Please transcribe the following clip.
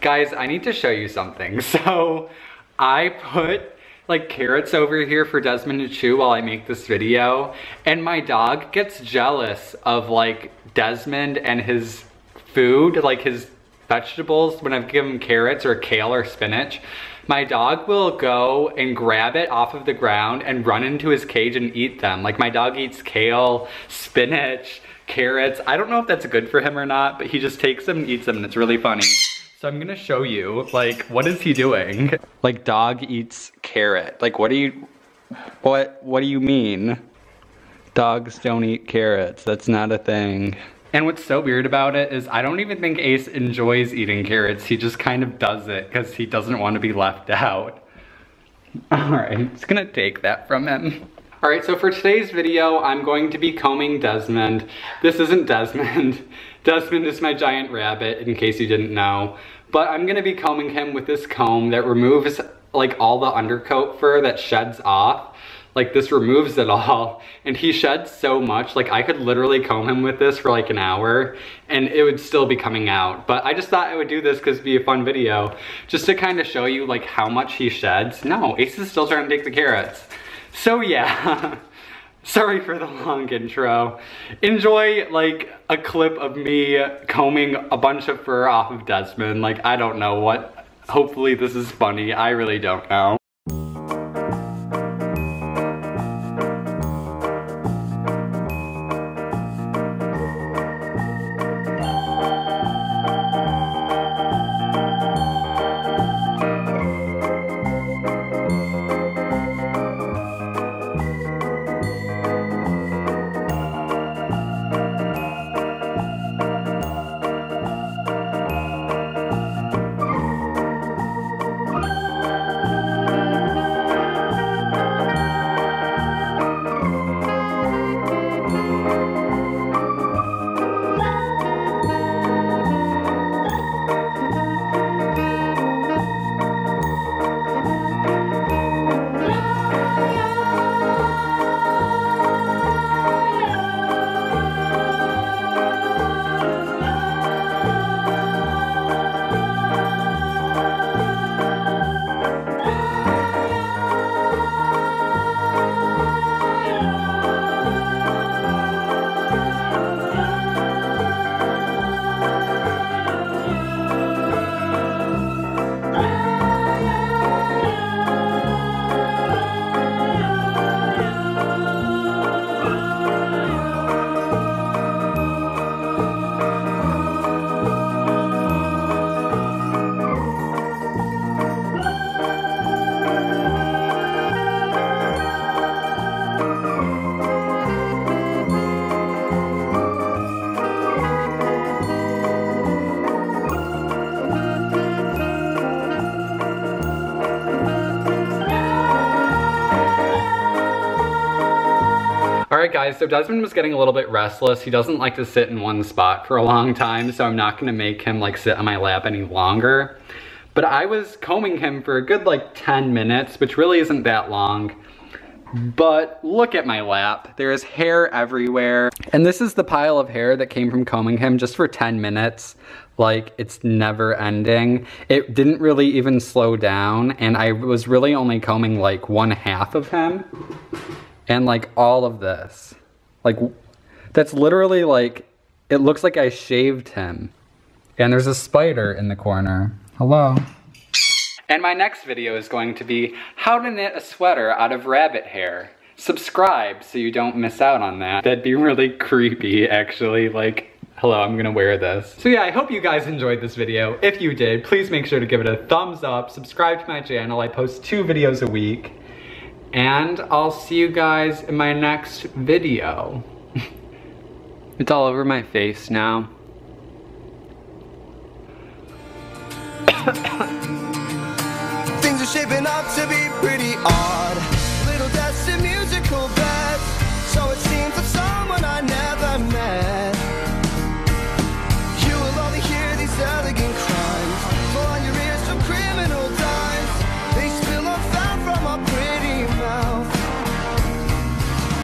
Guys, I need to show you something. So I put like carrots over here for Desmond to chew while I make this video, and my dog gets jealous of like Desmond and his food, like his vegetables. When I give him carrots or kale or spinach, my dog will go and grab it off of the ground and run into his cage and eat them. Like my dog eats kale, spinach, carrots. I don't know if that's good for him or not, but he just takes them and eats them, and it's really funny. So I'm gonna show you, like, what is he doing? Like, dog eats carrot. Like, what do you mean? Dogs don't eat carrots. That's not a thing. And what's so weird about it is I don't even think Ace enjoys eating carrots. He just kind of does it because he doesn't want to be left out. All right, I'm just gonna take that from him. All right, so for today's video, I'm going to be combing Desmond. This isn't Desmond. Desmond is my giant rabbit, in case you didn't know. But I'm gonna be combing him with this comb that removes like all the undercoat fur that sheds off. Like this removes it all, and he sheds so much. Like I could literally comb him with this for like an hour and it would still be coming out. But I just thought I would do this because it'd be a fun video, just to kind of show you like how much he sheds. No, Ace is still trying to take the carrots. So yeah. Sorry for the long intro. Enjoy like a clip of me combing a bunch of fur off of Desmond. Like I don't know what, hopefully this is funny. I really don't know. Alright guys, so Desmond was getting a little bit restless. He doesn't like to sit in one spot for a long time, so I'm not gonna make him like sit on my lap any longer. But I was combing him for a good like 10 minutes, which really isn't that long. But look at my lap. There is hair everywhere. And this is the pile of hair that came from combing him just for 10 minutes. Like, it's never ending. It didn't really even slow down, and I was really only combing like one half of him. And like all of this, like that's literally like, it looks like I shaved him. And there's a spider in the corner. Hello. And my next video is going to be how to knit a sweater out of rabbit hair. Subscribe so you don't miss out on that. That'd be really creepy actually, like hello, I'm gonna wear this. So yeah, I hope you guys enjoyed this video. If you did, please make sure to give it a thumbs up, subscribe to my channel. I post 2 videos a week. And I'll see you guys in my next video. It's all over my face now. Things are shaping up to be pretty awesome.